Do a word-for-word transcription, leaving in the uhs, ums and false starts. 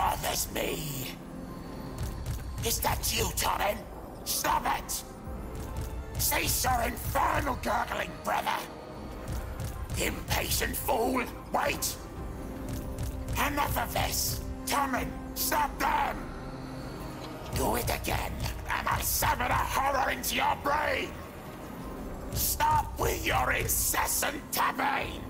bothers me. Is that you, Tommen? Stop it! Cease your infernal gurgling, brother! Impatient fool! Wait! Enough of this! Tommen, stop them! Do it again, and I'll summon a horror into your brain! Stop with your incessant tapping!